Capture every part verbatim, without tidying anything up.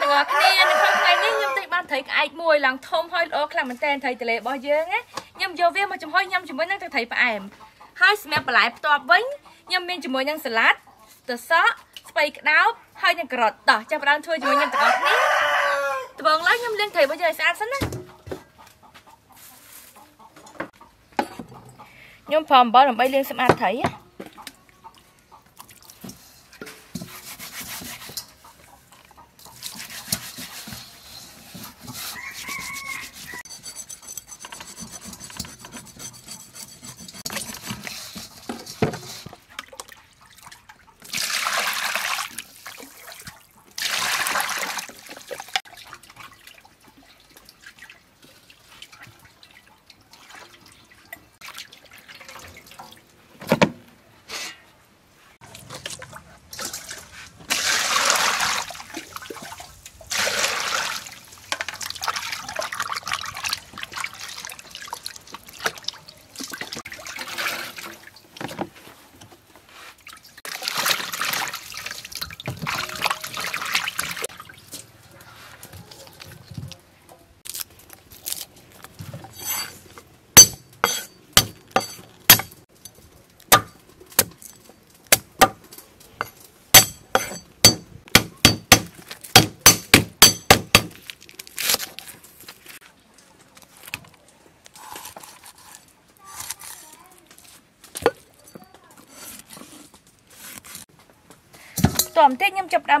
những ตอมเต็กខ្ញុំចាប់ដាំ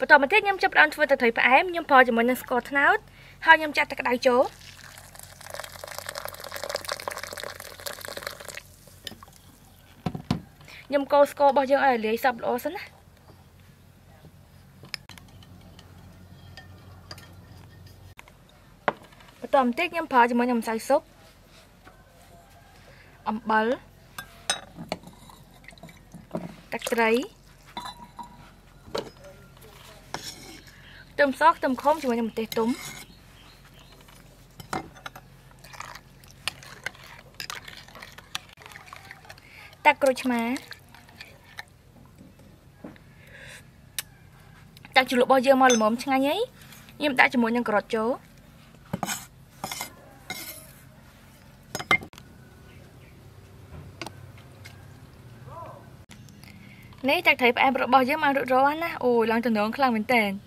But I'm taking him to plant with the type I am, you pause him on the Scotland out. How you chat the Joe? You go score by your early sub Lawson. But I'm taking him pause him on him size soap. Um, ball. That's right. Tôm sót tôm khóm cho mọi người một tí túm tắc rồi mà tắc chụp lụp bao giờ mà lụm ngay ấy nhưng đã cho mọi người cọt chỗ nếu tắc thấy em bao giờ mà rửa rau ăn á ôi lòng tổn thương khăng mình tên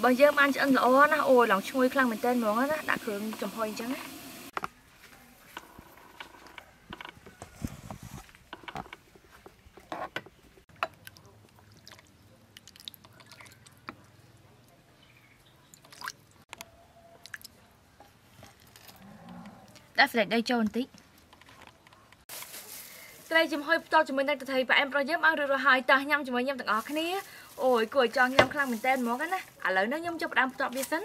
này bao giờ ăn ăn lò na ôi lòng chui khăn mình tên món á đã khương trồng hoài trắng đã phải đây cho một tí. Đây chim hơi to chúng mình đang thấy và em pro giúp ăn được rồi hai ta nhâm chúng mình nhâm tặng ở cái này ôi cười cho nhâm khăn mình tên món cái này à lỡ nó nhâm cho đam tọp bia sấn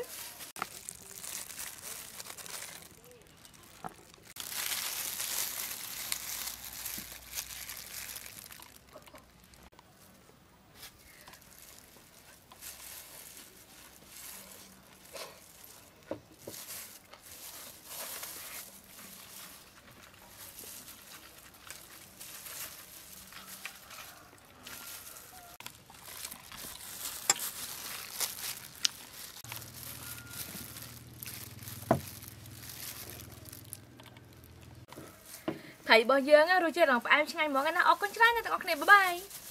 thầy bao giờ rồi chơi lòng phải em ngay món cái nó ốc con trai nó tao có này bye bye.